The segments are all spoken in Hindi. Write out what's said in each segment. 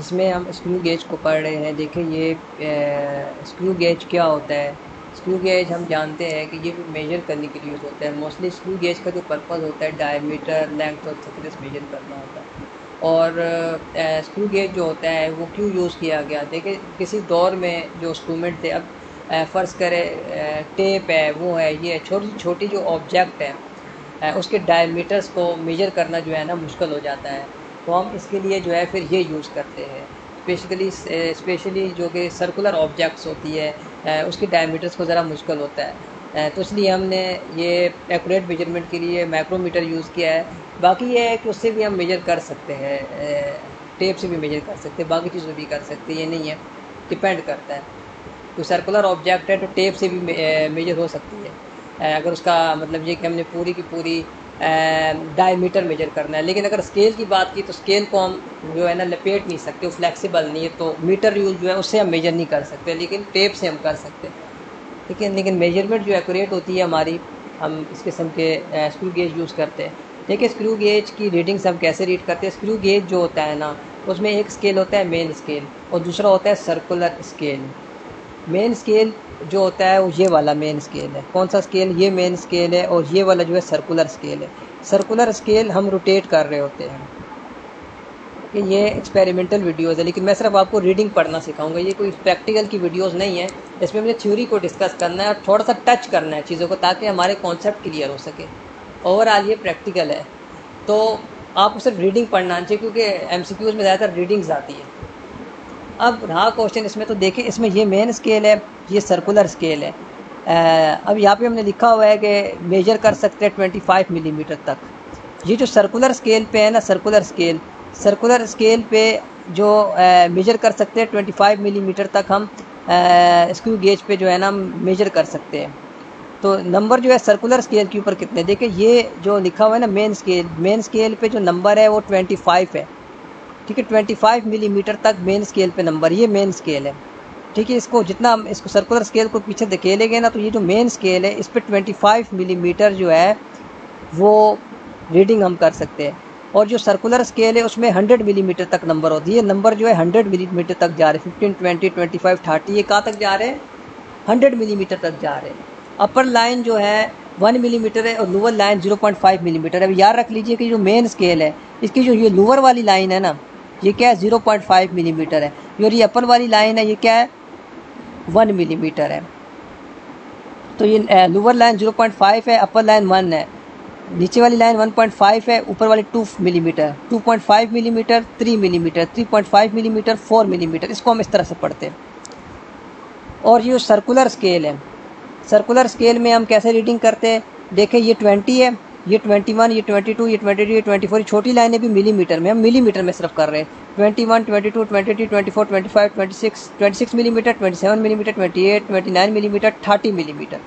इसमें हम स्क्रू गेज को पढ़ रहे हैं। देखें ये स्क्रू गेज क्या होता है। स्क्रू गेज हम जानते हैं कि ये मेजर करने के लिए यूज़ होता है। मोस्टली स्क्रू गेज का जो पर्पज़ होता है डायमीटर, लेंथ और थिकनेस मेजर करना होता है। और स्क्रू गेज जो होता है वो क्यों यूज़ किया गया। देखें किसी दौर में जो इंस्ट्रूमेंट थे, अब फ़र्ज़ करें टेप है, वो है, ये है, छोटी छोटी जो ऑब्जेक्ट है उसके डायमीटर्स को मेजर करना जो है ना मुश्किल हो जाता है। तो हम इसके लिए जो है फिर ये यूज़ करते हैं स्पेशली जो कि सर्कुलर ऑब्जेक्ट्स होती है उसके डायमीटर्स को ज़रा मुश्किल होता है। तो इसलिए हमने ये एक्यूरेट मेजरमेंट के लिए माइक्रोमीटर यूज़ किया है। बाकी ये है कि उससे भी हम मेजर कर सकते हैं, टेप से भी मेजर कर सकते हैं, बाकी चीज़ों भी कर सकते हैं, ये नहीं है, डिपेंड करता है। तो सर्कुलर ऑब्जेक्ट है तो टेप से भी मेजर हो सकती है, अगर उसका मतलब ये कि हमने पूरी की पूरी डायमीटर मेजर करना है। लेकिन अगर स्केल की बात की तो स्केल को हम जो है ना लपेट नहीं सकते, फ्लेक्सिबल नहीं है, तो मीटर यूज जो है उससे हम मेजर नहीं कर सकते, लेकिन टेप से हम कर सकते हैं। लेकिन मेजरमेंट जो एक्यूरेट होती है हमारी, हम इस किस्म के स्क्रू गेज यूज़ करते हैं। देखिए स्क्रू गेज की रीडिंग्स हम कैसे रीड करते हैं। स्क्रू गेज जो होता है ना उसमें एक स्केल होता है मेन स्केल और दूसरा होता है सर्कुलर स्केल। मेन स्केल जो होता है वो ये वाला मेन स्केल है। कौन सा स्केल? ये मेन स्केल है। और ये वाला जो है सर्कुलर स्केल है। सर्कुलर स्केल हम रोटेट कर रहे होते हैं। ये एक्सपेरिमेंटल वीडियोस है, लेकिन मैं सिर्फ आपको रीडिंग पढ़ना सिखाऊंगा। ये कोई प्रैक्टिकल की वीडियोस नहीं है, इसमें मुझे थ्योरी को डिस्कस करना है और थोड़ा सा टच करना है चीज़ों को ताकि हमारे कॉन्सेप्ट क्लियर हो सके। ओवरऑल ये प्रैक्टिकल है, तो आपको सिर्फ रीडिंग पढ़ना चाहिए क्योंकि MCQs में ज़्यादातर रीडिंग्स आती है। अब रहा क्वेश्चन इसमें, तो देखें इसमें ये मेन स्केल है, ये सर्कुलर स्केल है। अब यहाँ पे हमने लिखा हुआ है कि मेजर कर सकते हैं 25 मिलीमीटर तक। ये जो सर्कुलर स्केल पे है ना, सर्कुलर स्केल पे जो मेजर कर सकते हैं 25 मिलीमीटर तक हम स्क्रू गेज पे जो है ना मेजर कर सकते हैं। तो नंबर जो है सर्कुलर स्केल के ऊपर कितने, देखें ये जो लिखा हुआ है ना मेन स्केल पर जो नंबर है वो 25 है, ठीक है। 25 मिलीमीटर तक मेन स्केल पे नंबर, ये मेन स्केल है, ठीक है। इसको जितना हम इसको सर्कुलर स्केल को पीछे धकेलेंगे ना तो ये जो मेन स्केल है इस पे 25 मिलीमीटर जो है वो रीडिंग हम कर सकते हैं। और जो सर्कुलर स्केल है उसमें 100 मिलीमीटर तक नंबर होती है। ये नंबर जो है 100 मिलीमीटर तक जा रहे हैं, 15, 20, 25, 30, ये कहाँ तक जा रहे हैं? 100 मिलीमीटर तक जा रहे हैं। अपर लाइन जो है 1 मिलीमीटर है और लोअर लाइन 0.5 मिलीमीटर है। अब याद रख लीजिए कि जो मेन स्केल है इसकी जो ये लोअर वाली लाइन है ना ये क्या है, 0.5 मिलीमीटर है, और ये अपर वाली लाइन है ये क्या है, 1 मिलीमीटर है। तो ये लोअर लाइन 0.5 है, अपर लाइन 1 है, नीचे वाली लाइन 1.5 है, ऊपर वाली 2 millimetre, 2.5 millimetre, 3 millimetre, 3.5 millimetre, 4 millimetre. इसको हम इस तरह से पढ़ते हैं। और ये सर्कुलर स्केल है, सर्कुलर स्केल में हम कैसे रीडिंग करते हैं, देखें ये 20 है, ये 21, ये 22, ये 23, ये 24, छोटी लाइनें भी मिलीमीटर में, हम मिलीमीटर में सिर्फ कर रहे हैं। 21, 22, 23, 24, 25, 26 millimetre, 27 millimetre, 28, 29 millimetre, 30 millimetre,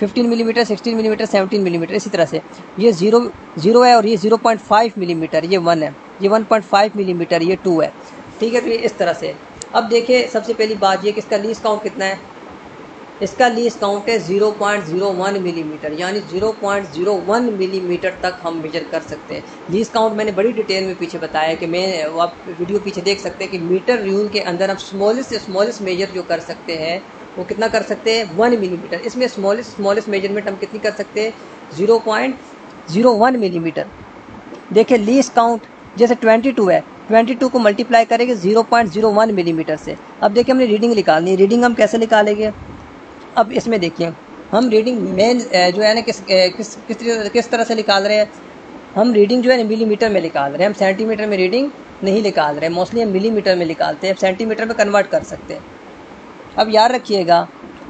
15 millimetre, 16 millimetre, 17 millimetre, इसी तरह से। ये 0 है और ये 0.5 मिलीमीटर, ये 1 है, ये 1.5 मिलीमीटर, ये 2 है, ठीक है। तो ये इस तरह से। अब देखिए सबसे पहली बात ये कि इसका लीस्ट काउंट कितना है, इसका लीस्ट काउंट है 0.01 मिलीमीटर, यानी 0.01 मिलीमीटर तक हम मेजर कर सकते हैं। लीस्ट काउंट मैंने बड़ी डिटेल में पीछे बताया कि आप वीडियो पीछे देख सकते हैं कि मीटर रूल के अंदर हम स्मॉलेस्ट से स्मॉलेस्ट मेजर जो कर सकते हैं वो कितना कर सकते हैं, 1 मिलीमीटर। इसमें स्मॉलेस्ट मेजरमेंट हम कितनी कर सकते हैं, 0.01 मिलीमीटर। देखिए लीस्ट काउंट जैसे 22 है, 22 को मल्टीप्लाई करेंगे 0.01 मिलीमीटर से। अब देखिए हमने रीडिंग निकालनी है, रीडिंग हम कैसे निकालेंगे। अब इसमें देखिए हम रीडिंग मेन जो है ना किस तरह से निकाल रहे हैं, हम रीडिंग जो है ना मिलीमीटर में निकाल रहे हैं, हम सेंटीमीटर में रीडिंग नहीं निकाल रहे हैं। मोस्टली हम मिलीमीटर में निकालते हैं, अब सेंटीमीटर में कन्वर्ट कर सकते हैं। अब याद रखिएगा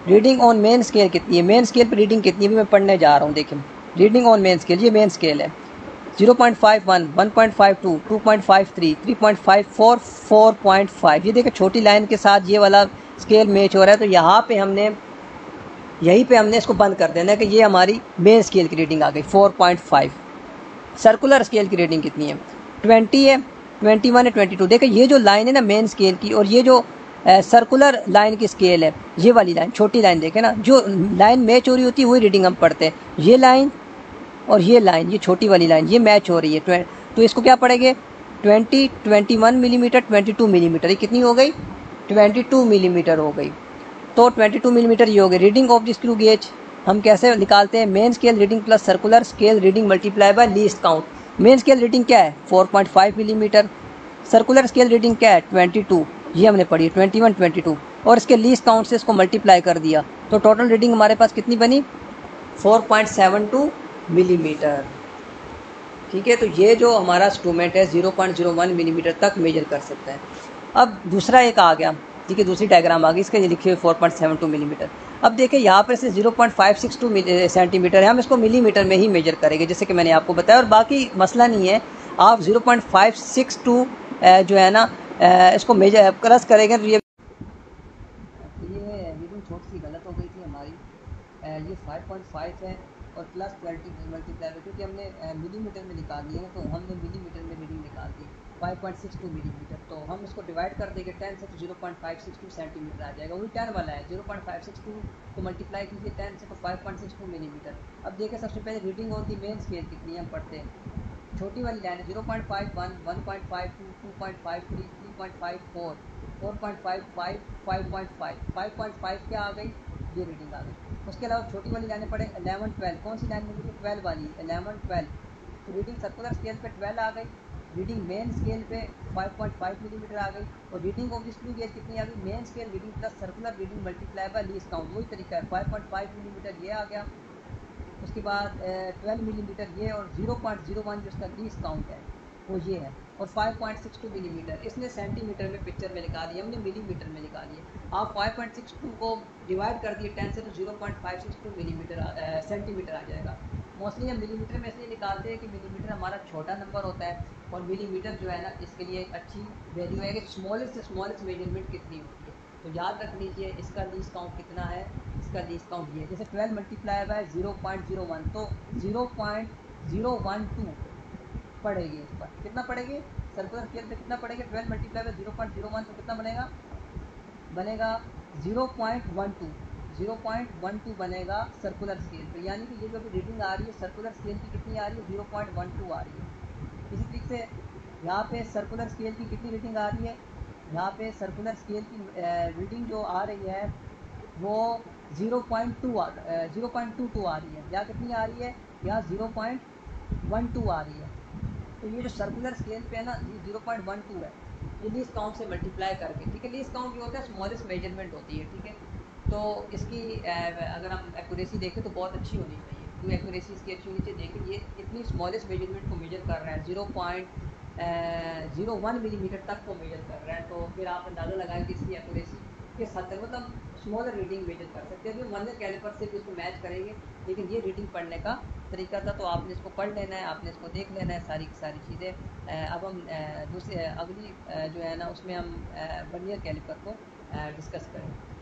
रीडिंग ऑन मेन स्केल कितनी है, मेन स्केल पर रीडिंग कितनी है, मैं पढ़ने जा रहा हूँ। देखिए रीडिंग ऑन मेन स्केल, ये मेन स्केल है, 0.51, 1.52, 2.53, 3.54, 4.5। ये देखिए छोटी लाइन के साथ ये वाला स्केल मैच हो रहा है, तो यहाँ पर यहीं पे हमने इसको बंद कर देना है कि ये हमारी मेन स्केल की रीडिंग आ गई, 4.5। सर्कुलर स्केल की रीडिंग कितनी है, 20 है, 21 है, 22। देखिए ये जो लाइन है ना मेन स्केल की और ये जो सर्कुलर लाइन की स्केल है, ये वाली लाइन छोटी लाइन देखें ना, जो लाइन मैच हो रही होती है वही रीडिंग हम पढ़ते हैं। ये लाइन और ये लाइन, ये छोटी वाली लाइन, ये मैच हो रही है, तो इसको क्या पढ़ेंगे, 20, 21 मिलीमीटर, 22 मिलीमीटर, ये कितनी हो गई 22 मिलीमीटर हो गई। तो 22 मिलीमीटर ये हो गई। Reading of the screw gauge हम कैसे निकालते हैं? Main scale reading plus circular scale reading multiply by least count. Main scale reading क्या है 4.5 मिलीमीटर, सर्कुलर स्केल रीडिंग क्या है 22, ये हमने पढ़ी 21, 22 और इसके लीस्ट काउंट से इसको मल्टीप्लाई कर दिया तो टोटल रीडिंग हमारे पास कितनी बनी 4.72 मिलीमीटर। ठीक है, तो ये जो हमारा इंस्ट्रूमेंट है 0.01 मिलीमीटर तक मेजर कर सकते हैं। अब दूसरा एक आ गया, ठीक है, दूसरी डायग्राम आ गई, इसके लिए लिखिए 4.72 मिलीमीटर। अब देखिए यहाँ पर से 0.562 सेंटीमीटर है, हम इसको मिलीमीटर में ही मेजर करेंगे जैसे कि मैंने आपको बताया, और बाकी मसला नहीं है। आप 0.562 जो है ना इसको मेजर क्रॉस करेंगे। तो ये रीडिंग छोटी सी गलत हो गई थी हमारी, ये 5.5 है और प्लस 20 मल्टीप्लाई हुआ क्योंकि हमने मिलीमीटर में निकाल दिया है, तो हमने मिलीमीटर में रीडिंग निकाल दी 5.62 मिलीमीटर। तो हम इसको डिवाइड कर देंगे 10 से तो 0.562 सेंटीमीटर आ जाएगा, वही 10 वाला है। 0.562 को मल्टीप्लाई कीजिए 10 से तो 5.62 मिलीमीटर। अब देखिए सबसे पहले reading on the main scale कितनी हम पढ़ते हैं, छोटी वाली लाइन है 0.51, 1.52, 2.53, 3.54, 4.55, 5.5, 5.5 क्या आ गई ये रीडिंग आ गई। उसके अलावा छोटी वाली लाइनें पड़े 11, 12, कौन सी लाइन मिली 12 वाली 11, 12, रीडिंग सर्कुलर स्केल पे 12 आ गई, रीडिंग मेन स्केल पे 5.5 मिलीमीटर आ गई और reading of the screw gauge कितनी आ गई main scale reading plus circular reading multiply by least count, वही तरीका है 5.5 मिलीमीटर ये आ गया, उसके बाद 12 मिलीमीटर ये और 0.01 जो इसका लीस्ट काउंट है वो ये है और 5.62 मिलीमीटर इसने सेंटीमीटर में पिक्चर में निकाली, हमने मिलीमीटर में निकाली है। आप 5.62 को डिवाइड कर दिए 10 से तो 0.562 मिलीमीटर सेंटीमीटर आ जाएगा। मोस्टली हम मिलीमीटर में इसलिए निकालते हैं कि मिलीमीटर हमारा छोटा नंबर होता है और मिलीमीटर जो है ना इसके लिए एक अच्छी वैल्यू है कि स्मॉलेस्ट से स्मॉलेस्ट मेजरमेंट कितनी होती है। तो याद रख लीजिए इसका लीस्ट काउंट कितना है, इसका लीस्ट काउंट ये जैसे 12 मल्टीप्लाई बाय 0.01 तो 0.012 पड़ेगी, इस पर कितना पड़ेगी सर्कुलर स्केल पे कितना पड़ेगा 12 मल्टीप्लाई बाय 0.01 तो कितना बनेगा 0.12 बनेगा सर्कुलर स्केल पे, यानी कि ये जो भी रीडिंग आ रही है सर्कुलर स्केल की कितनी आ रही है 0.12 आ रही है। इसी तरीके से यहाँ पे सर्कुलर स्केल की कितनी रीडिंग आ रही है, यहाँ पे सर्कुलर स्केल की रीडिंग जो आ रही है वो 0.22 आ रही है, यहाँ कितनी आ रही है यहाँ 0.12 आ रही है। तो ये जो सर्कुलर स्केल पे है ना ये 0.12 है, ये लीस्ट काउंट से मल्टीप्लाई करके, ठीक है, लीस्ट काउंट जो होता है स्मॉलेस्ट मेजरमेंट होती है, ठीक है। तो इसकी अगर हम एक्यूरेसी देखें तो बहुत अच्छी होनी चाहिए, तो एक्यूरेसी इसकी अच्छी होनी चाहिए। देखिए ये इतनी स्मॉलेस्ट मेजरमेंट को मेजर कर रहे हैं 0.01 मिलीमीटर तक को मेजर कर रहे हैं, तो फिर आप अंदाज़ा लगाएं कि इसकी एक्यूरेसी के साथ मतलब स्मॉलर रीडिंग मेजर कर सकते हैं। मनर कैलिपर से भी इसको मैच करेंगे, लेकिन ये रीडिंग पढ़ने का तरीका था, तो आपने इसको पढ़ लेना है, आपने इसको देख लेना है सारी की सारी चीज़ें। अब हम दूसरी अगली जो है ना उसमें हम वर्नियर कैलिपर को डिस्कस करेंगे।